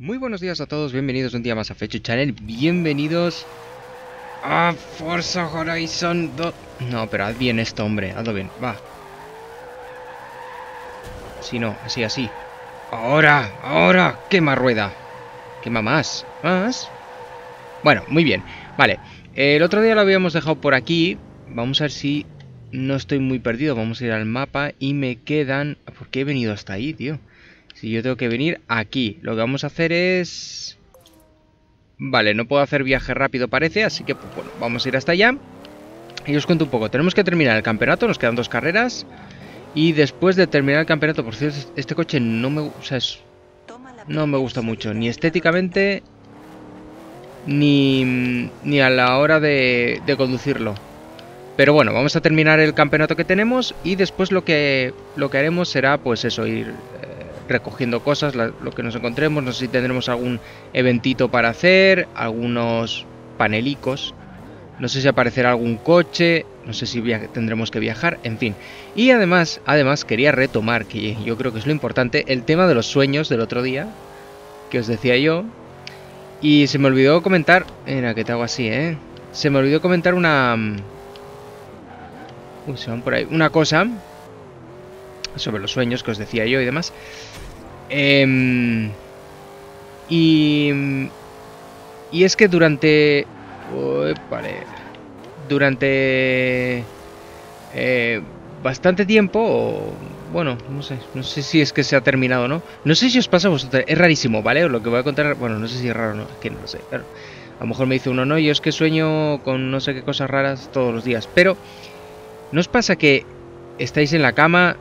Muy buenos días a todos, bienvenidos un día más a FechuChannel, bienvenidos a Forza Horizon 2. No, pero haz bien esto, hombre, hazlo bien, va. Si no, así, así. Ahora, ahora, quema rueda. Quema más, más. Bueno, muy bien, vale. El otro día lo habíamos dejado por aquí. Vamos a ver si no estoy muy perdido. Vamos a ir al mapa y me quedan... ¿Por qué he venido hasta ahí, tío? Si yo tengo que venir aquí. Lo que vamos a hacer es... Vale, no puedo hacer viaje rápido parece, así que pues, bueno, vamos a ir hasta allá. Y os cuento un poco. Tenemos que terminar el campeonato, nos quedan 2 carreras. Y después de terminar el campeonato, por cierto, este coche no me, no me gusta mucho. Ni estéticamente, ni a la hora de conducirlo. Pero bueno, vamos a terminar el campeonato que tenemos. Y después lo que haremos será pues eso, ir... recogiendo cosas, lo que nos encontremos. No sé si tendremos algún eventito para hacer, algunos panelicos, no sé si aparecerá algún coche, no sé si tendremos que viajar, en fin. Y además quería retomar, que yo creo que es lo importante, el tema de los sueños del otro día, que os decía yo, y se me olvidó comentar, mira que te hago así, se me olvidó comentar una... Uy, se van por ahí, una cosa... sobre los sueños que os decía yo y demás. Y es que durante... vale, durante... bastante tiempo... bueno, no sé si es que se ha terminado o no. No sé si os pasa a vosotros. Es rarísimo, ¿vale? Lo que voy a contar... Bueno, no sé si es raro o no. Que no lo sé. Claro. A lo mejor me dice uno, no, yo es que sueño con no sé qué cosas raras todos los días. Pero... ¿no os pasa que estáis en la cama?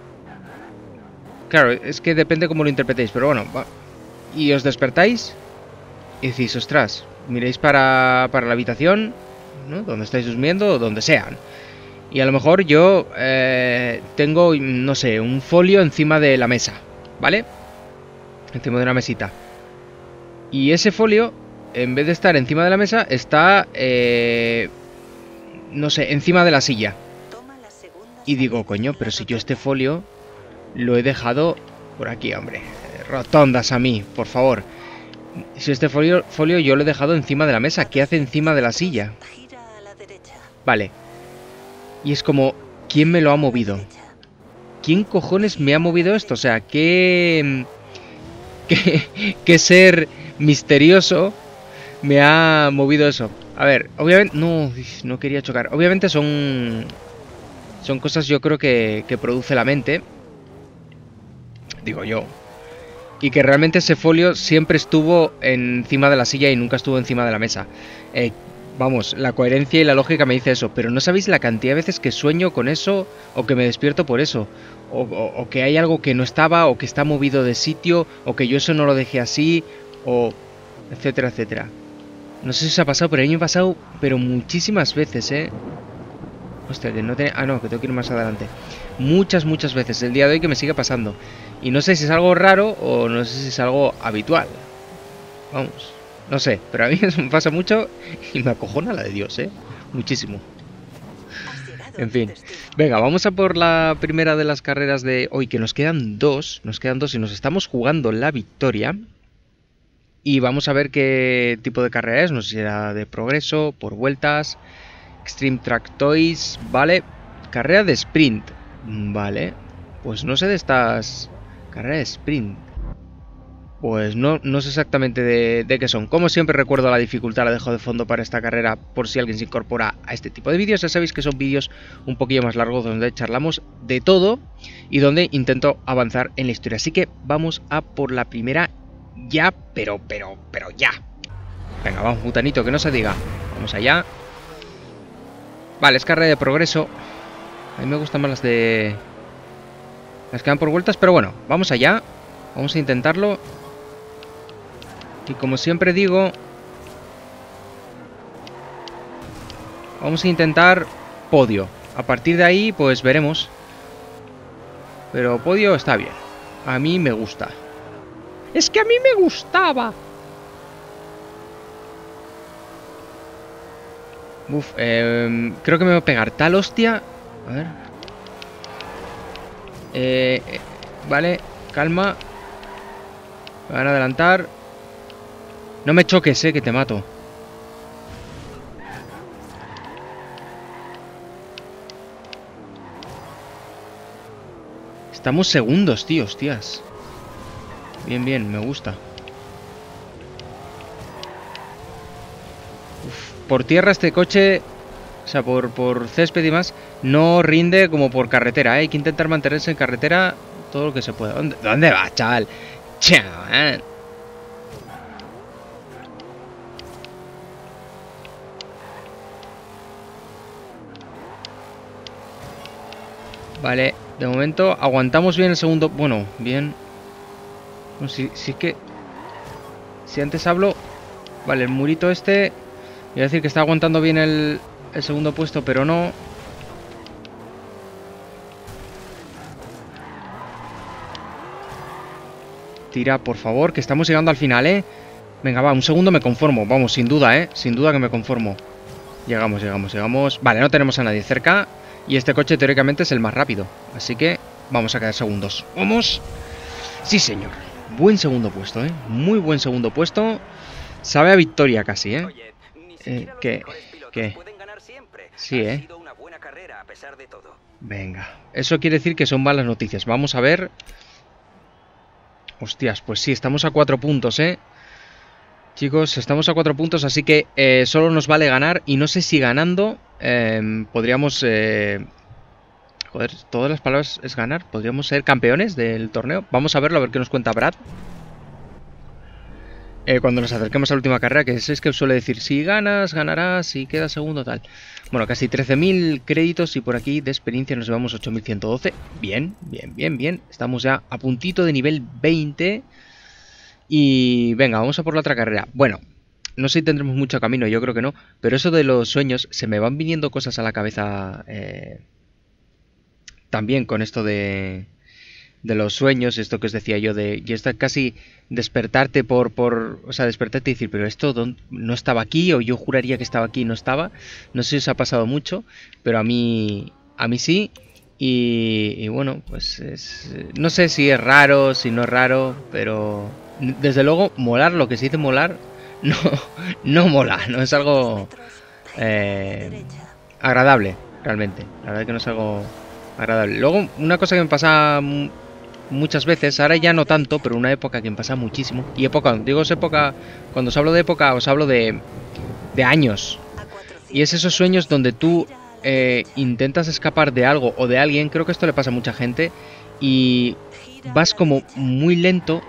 Claro, es que depende cómo lo interpretéis, pero bueno, va. Y os despertáis y decís, ostras, miréis para la habitación, ¿no? Donde estáis durmiendo o donde sean. Y a lo mejor yo tengo, no sé, un folio encima de la mesa, ¿vale? Encima de una mesita. Y ese folio, en vez de estar encima de la mesa, está, no sé, encima de la silla. Y digo, coño, pero si yo este folio... lo he dejado por aquí, hombre. Rotondas a mí, por favor. Si este folio yo lo he dejado encima de la mesa. ¿Qué hace encima de la silla? Vale. Y es como, ¿quién me lo ha movido? ¿Quién cojones me ha movido esto? O sea, ¿qué ser misterioso me ha movido eso? A ver, obviamente... No quería chocar. Obviamente son cosas, yo creo que produce la mente... digo yo, y que realmente ese folio siempre estuvo encima de la silla y nunca estuvo encima de la mesa. Vamos, la coherencia y la lógica me dice eso, pero no sabéis la cantidad de veces que sueño con eso, o que me despierto por eso, o que hay algo que no estaba, o que está movido de sitio, o que yo eso no lo dejé así, o etcétera, etcétera. No sé si os ha pasado, pero el año pasado, pero muchísimas veces, hostia, que no tenía... Ah, no, que tengo que ir más adelante. Muchas veces, el día de hoy que me sigue pasando. Y no sé si es algo raro o no sé si es algo habitual. Vamos, no sé, pero a mí me pasa mucho y me acojona la de Dios, muchísimo. En fin, venga, vamos a por la primera de las carreras de hoy, que nos quedan 2. Nos quedan 2 y nos estamos jugando la victoria. Y vamos a ver qué tipo de carrera es, no sé si era de progreso, por vueltas... Extreme Track Toys, vale. Carrera de sprint, vale. Pues no sé de estas... Carrera de sprint. Pues no sé exactamente de qué son. Como siempre recuerdo la dificultad, la dejo de fondo para esta carrera por si alguien se incorpora a este tipo de vídeos. Ya sabéis que son vídeos un poquillo más largos donde charlamos de todo y donde intento avanzar en la historia. Así que vamos a por la primera ya, pero ya. Venga, vamos, butanito, que no se diga. Vamos allá. Vale, es carrera de progreso. A mí me gustan más las de... las que van por vueltas, pero bueno, vamos allá. Vamos a intentarlo. Y como siempre digo... vamos a intentar podio. A partir de ahí, pues veremos. Pero podio está bien. A mí me gusta. ¡Es que a mí me gustaba! Uf, creo que me voy a pegar tal hostia. A ver. Vale, calma. Me van a adelantar. No me choques, que te mato. Estamos segundos, tío, hostias. Bien, bien, me gusta. Uf, por tierra este coche, o sea, por césped y más, no rinde como por carretera, ¿eh? Hay que intentar mantenerse en carretera todo lo que se pueda. ¿Dónde vas, chaval? Chaval. Vale, de momento aguantamos bien el segundo. Bueno, bien. No, si es que... Si antes hablo... Vale, el murito este... Voy a decir que está aguantando bien el segundo puesto, pero no... Tira, por favor, que estamos llegando al final, ¿eh? Venga, va, un segundo me conformo. Vamos, sin duda, ¿eh? Sin duda que me conformo. Llegamos, llegamos, llegamos. Vale, no tenemos a nadie cerca... Y este coche teóricamente es el más rápido. Así que vamos a quedar segundos. ¡Vamos! Sí, señor. Buen segundo puesto, ¿eh? Muy buen segundo puesto. Sabe a victoria casi, ¿eh? Oye, ni siquiera ¿Qué? Pueden ganar siempre. Sí, ¿eh? Ha sido una buena carrera a pesar de todo. Venga. Eso quiere decir que son malas noticias. Vamos a ver... Hostias, pues sí, estamos a 4 puntos, ¿eh? Chicos, estamos a 4 puntos, así que solo nos vale ganar. Y no sé si ganando... podríamos... joder, todas las palabras es ganar. Podríamos ser campeones del torneo. Vamos a verlo, a ver qué nos cuenta Brad. Cuando nos acerquemos a la última carrera, que es que suele decir, si ganas, ganarás, si quedas segundo, tal. Bueno, casi 13.000 créditos y por aquí de experiencia nos llevamos 8.112. Bien, bien, bien, bien. Estamos ya a puntito de nivel 20. Y venga, vamos a por la otra carrera. Bueno. No sé si tendremos mucho camino, yo creo que no. Pero eso de los sueños, se me van viniendo cosas a la cabeza también con esto de los sueños, esto que os decía yo de... Y está casi despertarte o sea, despertarte y decir, pero esto no estaba aquí, o yo juraría que estaba aquí y no estaba. No sé si os ha pasado mucho, pero a mí sí. Y bueno, pues no sé si es raro, si no es raro, pero... Desde luego, molar, lo que se dice molar... No mola, no es algo agradable, realmente. La verdad es que no es algo agradable. Luego, una cosa que me pasa muchas veces, ahora ya no tanto, pero una época que me pasa muchísimo. Y época, digo es época, cuando os hablo de época, os hablo de años. Y es esos sueños donde tú intentas escapar de algo o de alguien, creo que esto le pasa a mucha gente, y vas como muy lento.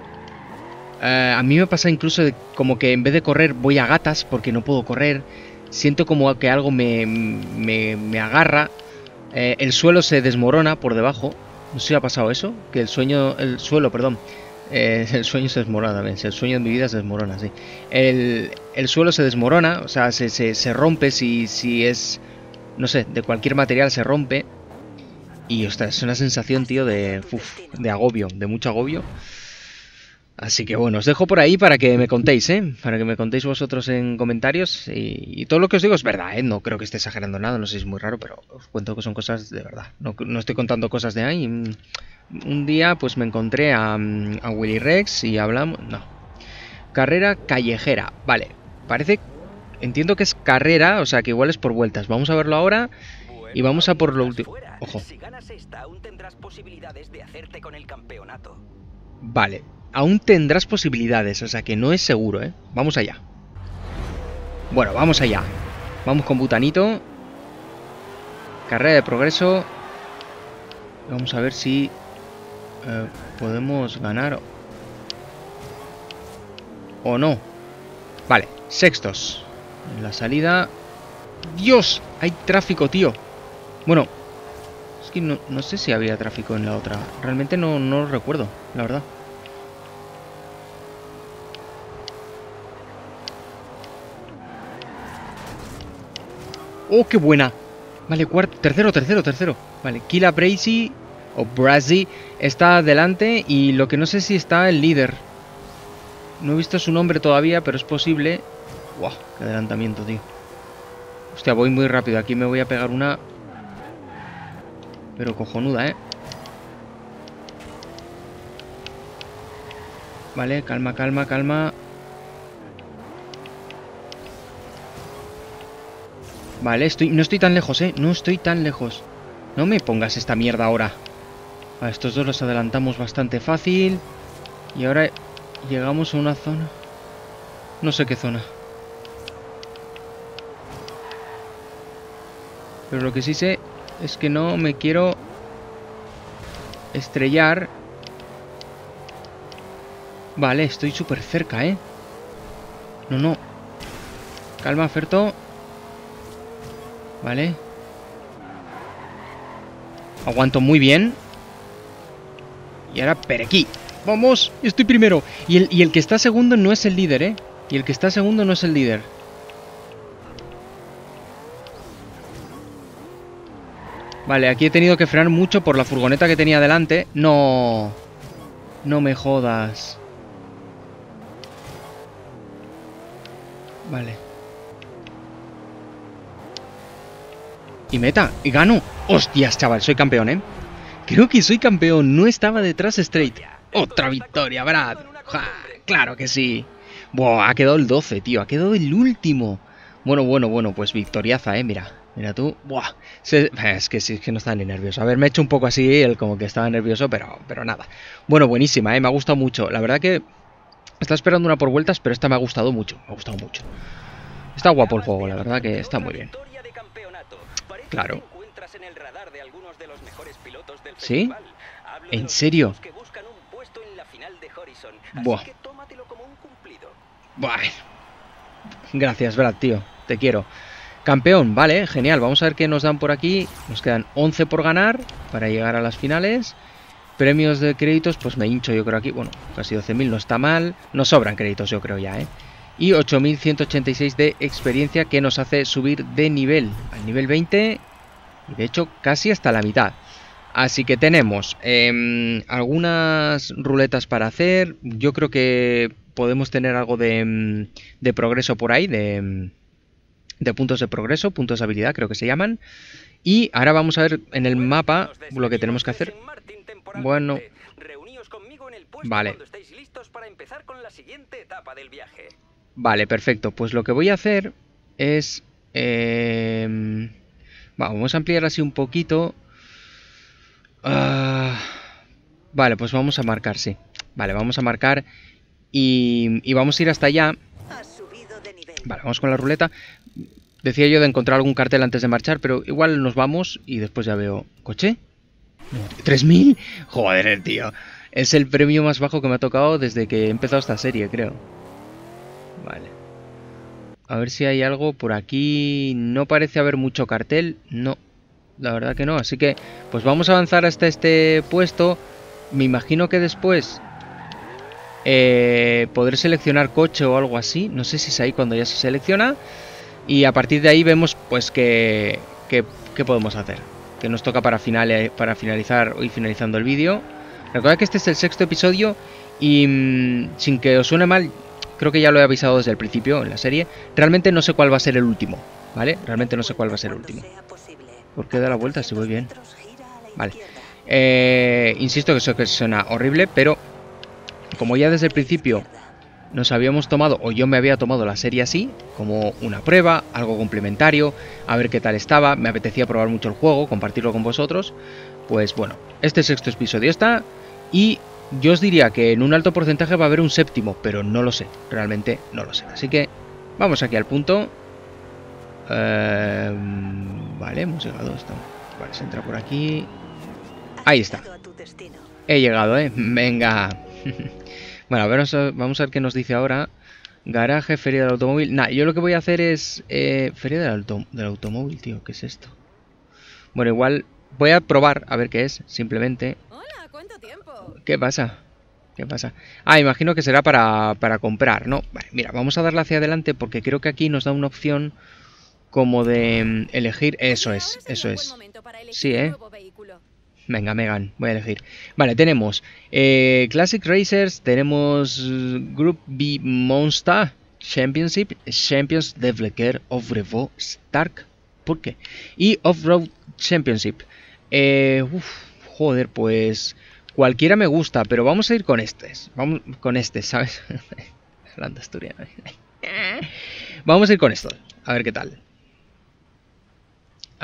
A mí me pasa incluso como que en vez de correr voy a gatas porque no puedo correr. Siento como que algo me agarra. El suelo se desmorona por debajo. No sé si ha pasado eso. Que el sueño se desmorona también. El sueño de mi vida se desmorona, sí. El suelo se desmorona. O sea, se rompe si es... No sé, de cualquier material se rompe. Y ostras, es una sensación, tío, de agobio. De mucho agobio. Así que bueno, os dejo por ahí para que me contéis, ¿eh? Para que me contéis vosotros en comentarios. Y todo lo que os digo es verdad, ¿eh? No creo que esté exagerando nada, no sé si es muy raro, pero os cuento que son cosas de verdad. No estoy contando cosas de ahí. Un día pues me encontré a Willy Rex y hablamos... No. Carrera callejera. Vale, parece... Entiendo que es carrera, o sea que igual es por vueltas. Vamos a verlo ahora y vamos a por lo último. Ojo. Si ganas esta, aún tendrás posibilidades de hacerte con el campeonato. Vale. Aún tendrás posibilidades, o sea que no es seguro, ¿eh? Vamos allá. Bueno, vamos allá. Vamos con Butanito. Carrera de progreso. Vamos a ver si podemos ganar o no. Vale, sextos. En la salida... ¡Dios! Hay tráfico, tío. Bueno, es que no sé si había tráfico en la otra. Realmente no lo recuerdo, la verdad. ¡Oh, qué buena! Vale, cuarto, tercero. Vale, Kila Brazy o Brazy está adelante y lo que no sé si está el líder. No he visto su nombre todavía, pero es posible. ¡Wow! ¡Qué adelantamiento, tío! Hostia, voy muy rápido. Aquí me voy a pegar una... Pero cojonuda, ¿eh? Vale, calma. Vale, no estoy tan lejos, no estoy tan lejos. No me pongas esta mierda ahora. A estos dos los adelantamos bastante fácil. Y ahora llegamos a una zona. No sé qué zona. Pero lo que sí sé es que no me quiero estrellar. Vale, estoy súper cerca, No, no. Calma, Ferto. Vale. Aguanto muy bien. Y ahora Perequí. ¡Vamos! Estoy primero. Y el que está segundo no es el líder, Y el que está segundo no es el líder. Vale, aquí he tenido que frenar mucho por la furgoneta que tenía delante. ¡No! No me jodas. Vale. Y meta. Y gano. ¡Hostias, chaval! Soy campeón, Creo que soy campeón. No estaba detrás straight. ¡Otra victoria, Brad! ¡Ja! ¡Claro que sí! Buah, ha quedado el 12, tío. Ha quedado el último. Bueno. Pues victoriaza, mira. Mira tú. Buah. Es que no estaba ni nervioso. A ver, me he hecho un poco así, él como que estaba nervioso, pero nada. Bueno, buenísima, me ha gustado mucho. La verdad que estaba esperando una por vueltas, pero esta me ha gustado mucho. Está guapo el juego, la verdad que está muy bien. Claro. ¿Sí? ¿En serio? Buah. Buah. Gracias, Brad, tío. Te quiero. Campeón, vale, genial. Vamos a ver qué nos dan por aquí. Nos quedan 11 por ganar para llegar a las finales. Premios de créditos, pues me hincho yo creo aquí. Bueno, casi 12.000 no está mal. Nos sobran créditos yo creo ya, Y 8.186 de experiencia que nos hace subir de nivel al nivel 20. Y de hecho casi hasta la mitad. Así que tenemos algunas ruletas para hacer. Yo creo que podemos tener algo de progreso por ahí, de puntos de progreso, puntos de habilidad creo que se llaman. Y ahora vamos a ver en el mapa lo que tenemos que hacer. Bueno, vale. Vale, perfecto. Pues lo que voy a hacer es... vamos a ampliar así un poquito. Vale, pues vamos a marcar, sí. Vale, vamos a marcar y vamos a ir hasta allá. Vale, vamos con la ruleta. Decía yo de encontrar algún cartel antes de marchar, pero igual nos vamos y después ya veo... ¿Coche? No, ¿3.000? Joder, tío. Es el premio más bajo que me ha tocado desde que he empezado esta serie, creo. Vale. A ver si hay algo por aquí. No parece haber mucho cartel. No, la verdad que no. Así que, pues vamos a avanzar hasta este puesto. Me imagino que después... podré seleccionar coche o algo así. No sé si es ahí cuando ya se selecciona. Y a partir de ahí vemos pues que podemos hacer. Que nos toca para finalizar hoy finalizando el vídeo. Recordad que este es el 6º episodio. Y sin que os suene mal, creo que ya lo he avisado desde el principio en la serie. Realmente no sé cuál va a ser el último, ¿vale? Realmente no sé cuál va a ser el último. ¿Por qué da la vuelta si voy bien? Vale. Insisto que eso que suena horrible, pero... como ya desde el principio nos habíamos tomado, o yo me había tomado la serie así, como una prueba, algo complementario, a ver qué tal estaba, me apetecía probar mucho el juego, compartirlo con vosotros, pues bueno, este 6º episodio está, y yo os diría que en un alto porcentaje va a haber un 7º, pero no lo sé, realmente no lo sé, así que vamos aquí al punto, vale, hemos llegado, estamos. Vale, se entra por aquí, ahí está, he llegado, venga. Bueno, a ver, vamos a ver qué nos dice ahora. Garaje, feria del automóvil. Nah, yo lo que voy a hacer es... feria del automóvil, tío. ¿Qué es esto? Bueno, igual voy a probar a ver qué es, simplemente. Hola, ¿cuánto tiempo? ¿Qué pasa? ¿Qué pasa? Ah, imagino que será para comprar, ¿no? Vale, mira, vamos a darle hacia adelante porque creo que aquí nos da una opción como de elegir... Eso es, eso es. Sí, Venga, Megan, voy a elegir. Vale, tenemos Classic Racers, tenemos Group B Monster Championship, Champions de Vlecker of Revo Stark, ¿por qué? Y Off-Road Championship. Joder, pues cualquiera me gusta, pero vamos a ir con este. Vamos con este, ¿sabes? Hablando asturiano. Vamos a ir con esto, a ver qué tal.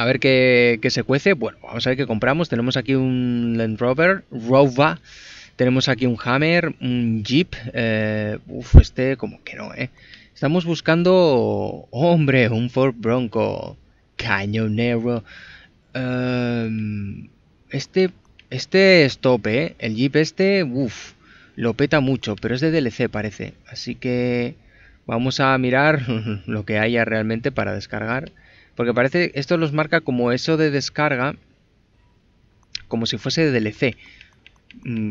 a ver qué se cuece. Bueno, vamos a ver qué compramos. Tenemos aquí un Land Rover, Rova. Tenemos aquí un Hummer, un Jeep. Este como que no, ¿eh? Estamos buscando... ¡Hombre! Un Ford Bronco. Cañonero. Este es top, ¿eh? El Jeep este... Uf, lo peta mucho, pero es de DLC parece. Así que... Vamos a mirar lo que haya realmente para descargar. Porque parece... Esto los marca como eso de descarga. Como si fuese de DLC.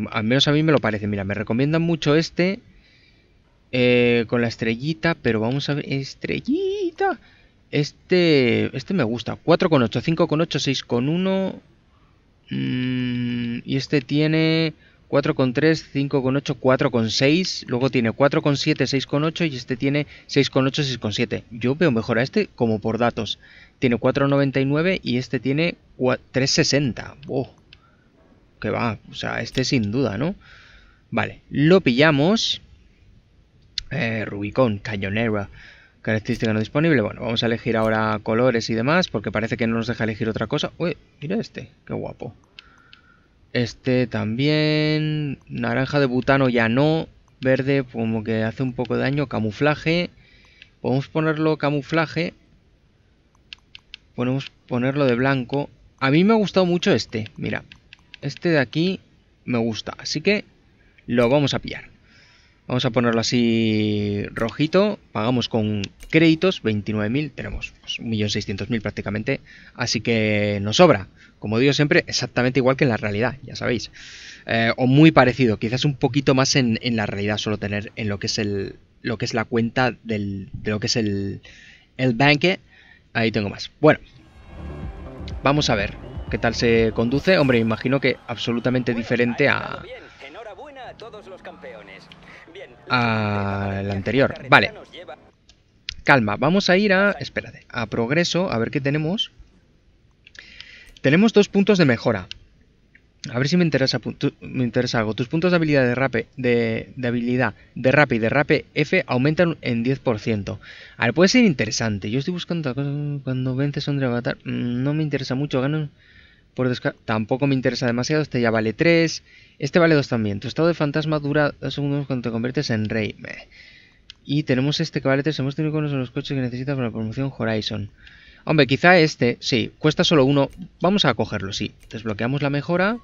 Al menos a mí me lo parece. Mira, me recomiendan mucho este... con la estrellita, pero vamos a ver... ¡Estrellita! Este me gusta. 4,8, 5,8, 6,1... y este tiene 4,3, 5,8, 4,6. Luego tiene 4,7, 6,8. Y este tiene 6,8, 6,7. Yo veo mejor a este como por datos. Tiene 4,99 y este tiene 3,60. ¡Oh! Que va. O sea, este sin duda, ¿no? Vale, lo pillamos... Rubicon, cañonera, característica no disponible. Bueno, vamos a elegir ahora colores y demás, porque parece que no nos deja elegir otra cosa. Uy, mira este, qué guapo. Este también, naranja de butano ya no, verde como que hace un poco de daño, camuflaje. Podemos ponerlo camuflaje, podemos ponerlo de blanco. A mí me ha gustado mucho este, mira, este de aquí me gusta, así que lo vamos a pillar. Vamos a ponerlo así rojito, pagamos con créditos, 29.000, tenemos 1.600.000 prácticamente, así que nos sobra. Como digo siempre, exactamente igual que en la realidad, ya sabéis. O muy parecido, quizás un poquito más en la realidad solo tener en lo que es la cuenta de lo que es el banque. Ahí tengo más. Bueno, vamos a ver qué tal se conduce. Hombre, imagino que absolutamente diferente a... todos los campeones. Bien, al anterior. Vale. Calma, vamos a ir a... Espérate, a progreso, a ver qué tenemos. Tenemos 2 puntos de mejora. A ver si me interesa algo. Tus puntos de habilidad de derrape F aumentan en 10%. A ver, puede ser interesante. Yo estoy buscando cuando vences a un avatar. No me interesa mucho, gano... Tampoco me interesa demasiado. Este ya vale 3. Este vale 2 también. Tu estado de fantasma dura 2 segundos cuando te conviertes en rey. Y tenemos este que vale 3. Hemos tenido unos de los coches que necesitas para la promoción Horizon. Hombre, quizá este. Sí, cuesta solo 1. Vamos a cogerlo, sí. Desbloqueamos la mejora.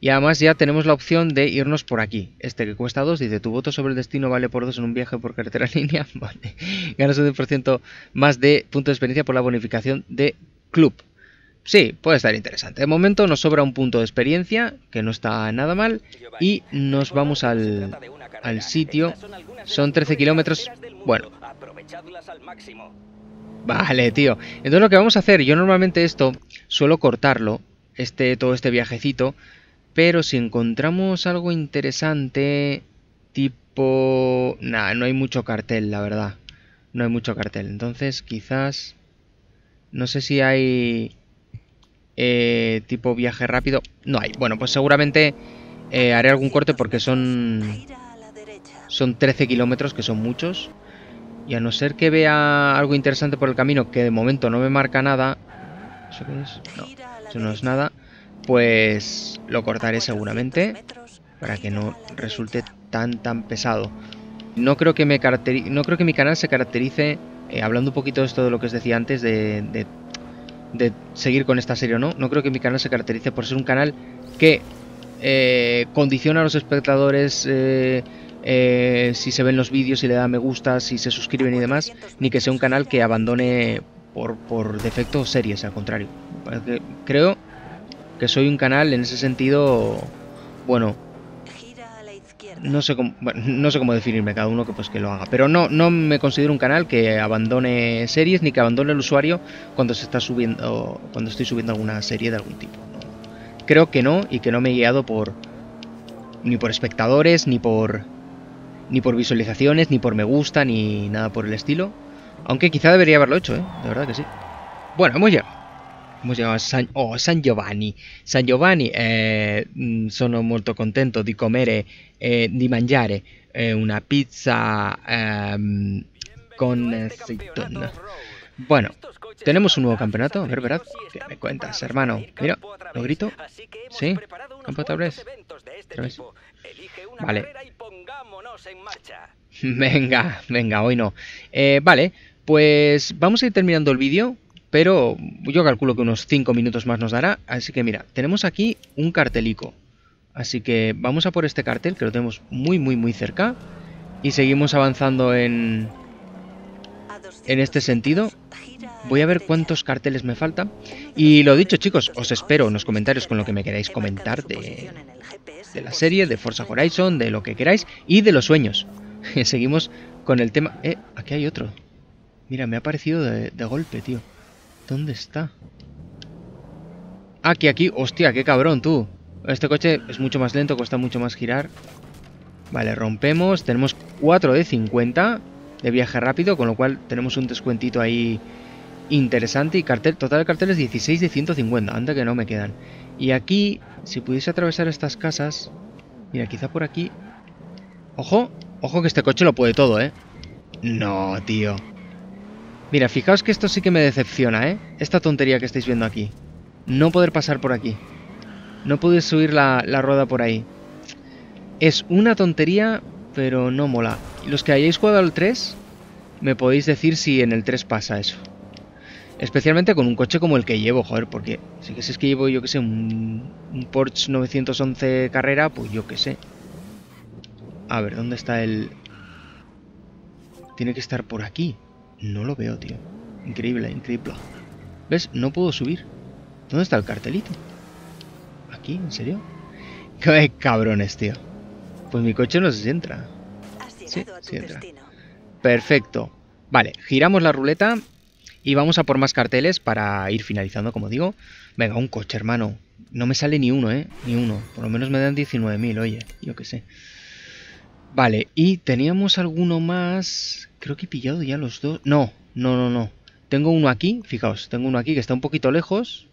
Y además ya tenemos la opción de irnos por aquí. Este que cuesta 2. Dice, tu voto sobre el destino vale por 2 en un viaje por carretera en línea. Vale. Ganas un 10% más de puntos de experiencia por la bonificación de club. Sí, puede estar interesante. De momento nos sobra un punto de experiencia, que no está nada mal. Y nos vamos al sitio. Son 13 kilómetros. Bueno. Vale, tío. Entonces lo que vamos a hacer, yo normalmente esto suelo cortarlo, todo este viajecito. Pero si encontramos algo interesante, tipo... Nah, no hay mucho cartel, la verdad. No hay mucho cartel. Entonces quizás... No sé si hay... tipo viaje rápido. No hay. Bueno, pues seguramente haré algún corte porque son 13 kilómetros, que son muchos. Y a no ser que vea algo interesante por el camino, que de momento no me marca nada. ¿Eso qué es? No, eso no es nada. Pues lo cortaré seguramente, para que no resulte tan pesado. No creo que mi canal se caracterice, hablando un poquito de esto de lo que os decía antes, de seguir con esta serie o no. No creo que mi canal se caracterice por ser un canal que condiciona a los espectadores si se ven los vídeos, si le da me gusta, si se suscriben y demás, ni que sea un canal que abandone por defecto series. Al contrario, creo que soy un canal en ese sentido, bueno, no sé cómo definirme, cada uno que lo haga. Pero no me considero un canal que abandone series, ni que abandone el usuario cuando estoy subiendo alguna serie de algún tipo. No. Creo que no, y que no me he guiado ni por espectadores, ni por visualizaciones, ni por me gusta, ni nada por el estilo. Aunque quizá debería haberlo hecho, ¿eh? De verdad que sí. Bueno, hemos llegado. Hemos llegado a San Giovanni. San Giovanni, sono molto contento di comere, di mangiare una pizza con aceituna. Bueno, tenemos un nuevo campeonato. A ver, Brad, ¿qué me cuentas, hermano? Mira, ¿lo grito? ¿Sí? ¿Campo otra vez? Vale. Venga, venga, hoy no. Vale, pues vamos a ir terminando el vídeo, pero yo calculo que unos 5 minutos más nos dará. Así que mira, tenemos aquí un cartelico. Así que vamos a por este cartel, que lo tenemos muy, muy, muy cerca. Y seguimos avanzando en este sentido. Voy a ver cuántos carteles me faltan. Y lo dicho, chicos, os espero en los comentarios con lo que me queráis comentar de la serie, de Forza Horizon, de lo que queráis, y de los sueños. Seguimos con el tema... aquí hay otro. Mira, me ha aparecido de golpe, tío. ¿Dónde está? Aquí, aquí. Hostia, qué cabrón, tú. Este coche es mucho más lento, cuesta mucho más girar. Vale, rompemos. Tenemos 4 de 50 de viaje rápido, con lo cual tenemos un descuentito ahí interesante. Y cartel, total de carteles 16 de 150. Anda que no me quedan. Y aquí, si pudiese atravesar estas casas... Mira, quizá por aquí... ¡Ojo! ¡Ojo que este coche lo puede todo, eh! No, tío. Mira, fijaos que esto sí que me decepciona, eh. Esta tontería que estáis viendo aquí. No poder pasar por aquí. No pude subir la rueda por ahí. Es una tontería, pero no mola. Los que hayáis jugado al 3, me podéis decir si en el 3 pasa eso. Especialmente con un coche como el que llevo, joder, porque si es que llevo, yo que sé, un Porsche 911 Carrera, pues yo que sé. A ver, ¿dónde está el...? Tiene que estar por aquí. No lo veo, tío. Increíble, increíble. ¿Ves? No puedo subir. ¿Dónde está el cartelito? ¿Aquí? ¿En serio? ¡Qué cabrones, tío! Pues mi coche no sé si entra. Sí, sí entra. Perfecto. Vale, giramos la ruleta y vamos a por más carteles para ir finalizando, como digo. Venga, un coche, hermano. No me sale ni uno, ¿eh? Ni uno. Por lo menos me dan 19.000, oye. Yo qué sé. Vale, y teníamos alguno más... Creo que he pillado ya los dos... No, no, no, no. Tengo uno aquí, fijaos. Tengo uno aquí que está un poquito lejos...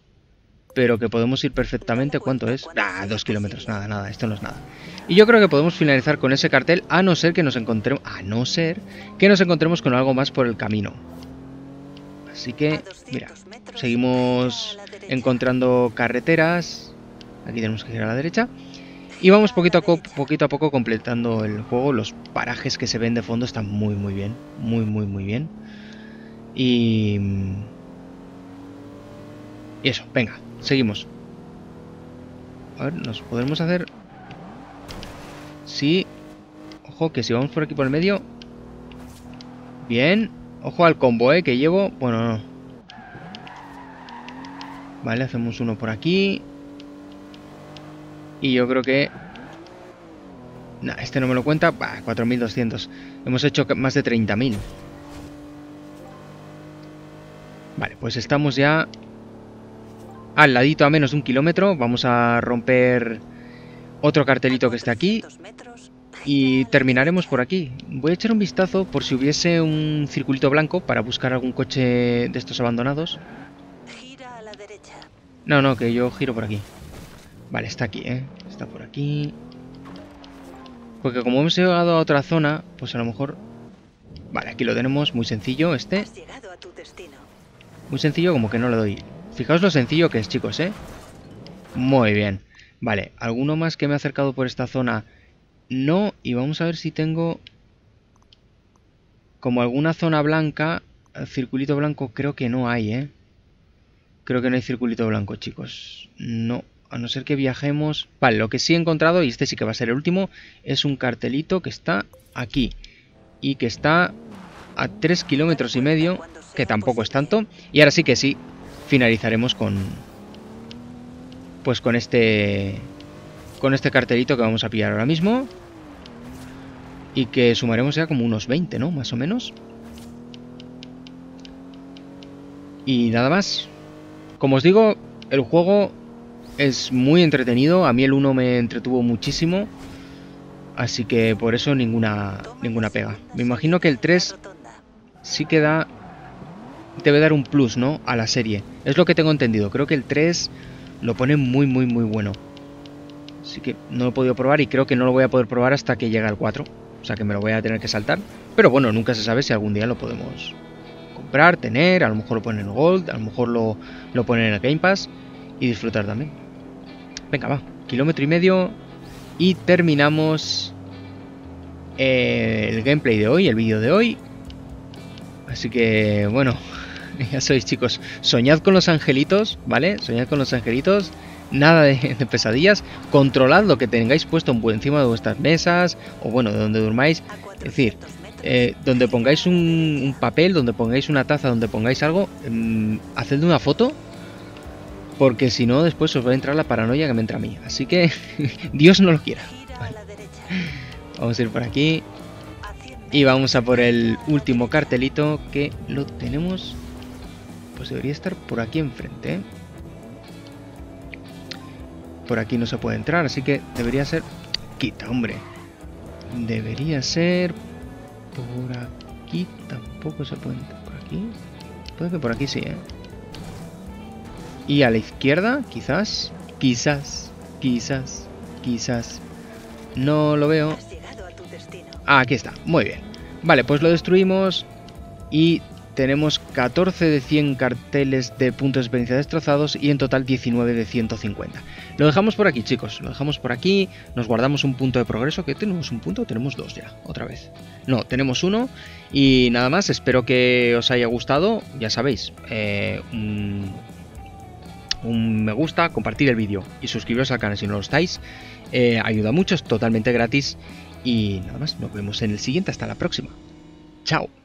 Pero que podemos ir perfectamente. ¿Cuánto es? Ah, 2 kilómetros. Nada, nada. Esto no es nada. Y yo creo que podemos finalizar con ese cartel. A no ser que nos encontremos... A no ser que nos encontremos con algo más por el camino. Así que... Mira. Seguimos encontrando carreteras. Aquí tenemos que girar a la derecha. Y vamos poquito a poco completando el juego. Los parajes que se ven de fondo están muy, muy bien. Muy, muy, muy bien. Y eso. Venga. Seguimos. A ver, nos podremos hacer... Sí. Ojo, que si vamos por aquí por el medio... Bien. Ojo al combo, que llevo... Bueno, no. Vale, hacemos uno por aquí. Y yo creo que... Nah, este no me lo cuenta. Bah, 4.200. Hemos hecho más de 30.000. Vale, pues estamos ya... al ladito a menos de 1 kilómetro. Vamos a romper otro cartelito que esté aquí y terminaremos por aquí. Voy a echar un vistazo por si hubiese un circulito blanco para buscar algún coche de estos abandonados. No, no, que yo giro por aquí. Vale, está aquí, está por aquí. Porque como hemos llegado a otra zona, pues a lo mejor... Vale, aquí lo tenemos, muy sencillo este. Muy sencillo, como que no le doy... Fijaos lo sencillo que es, chicos, ¿eh? Muy bien. Vale, alguno más que me ha acercado por esta zona. No, y vamos a ver si tengo... Como alguna zona blanca, circulito blanco creo que no hay, ¿eh? Creo que no hay circulito blanco, chicos. No, a no ser que viajemos... Vale, lo que sí he encontrado, y este sí que va a ser el último, es un cartelito que está aquí. Y que está a 3,5 kilómetros, que tampoco es tanto. Y ahora sí que sí. Finalizaremos con... Pues con este... Con este cartelito que vamos a pillar ahora mismo. Y que sumaremos ya como unos 20, ¿no? Más o menos. Y nada más. Como os digo, el juego es muy entretenido. A mí el 1 me entretuvo muchísimo. Así que por eso ninguna pega. Me imagino que el 3 sí que da... Debe dar un plus, ¿no? A la serie. Es lo que tengo entendido. Creo que el 3 lo pone muy, muy, muy bueno. Así que no lo he podido probar y creo que no lo voy a poder probar hasta que llegue al 4. O sea que me lo voy a tener que saltar. Pero bueno, nunca se sabe si algún día lo podemos comprar, tener, a lo mejor lo ponen en Gold, a lo mejor lo ponen en el Game Pass y disfrutar también. Venga, va, 1,5 kilómetros y terminamos el gameplay de hoy, el vídeo de hoy. Así que, bueno, ya sois, chicos, soñad con los angelitos, ¿vale? Soñad con los angelitos, nada de pesadillas, controlad lo que tengáis puesto encima de vuestras mesas o, bueno, de donde durmáis, es decir... donde pongáis un papel, donde pongáis una taza, donde pongáis algo, hacedle una foto, porque si no después os va a entrar la paranoia que me entra a mí. Así que Dios no lo quiera. Vale. Vamos a ir por aquí y vamos a por el último cartelito que lo tenemos. Pues debería estar por aquí enfrente, ¿eh? Por aquí no se puede entrar, así que debería ser... Quita, hombre. Debería ser... Por aquí tampoco se puede entrar. Por aquí. Puede que por aquí sí, ¿eh? Y a la izquierda, quizás. Quizás. No lo veo. Ah, aquí está. Muy bien. Vale, pues lo destruimos. Y tenemos 14 de 100 carteles de puntos de experiencia destrozados. Y en total 19 de 150. Lo dejamos por aquí, chicos. Lo dejamos por aquí. Nos guardamos un punto de progreso. ¿Qué tenemos? ¿Un punto? Tenemos dos ya. Otra vez. No, tenemos uno. Y nada más. Espero que os haya gustado. Ya sabéis. Un me gusta, compartir el vídeo y suscribiros al canal si no lo estáis. Ayuda mucho. Es totalmente gratis. Y nada más. Nos vemos en el siguiente. Hasta la próxima. Chao.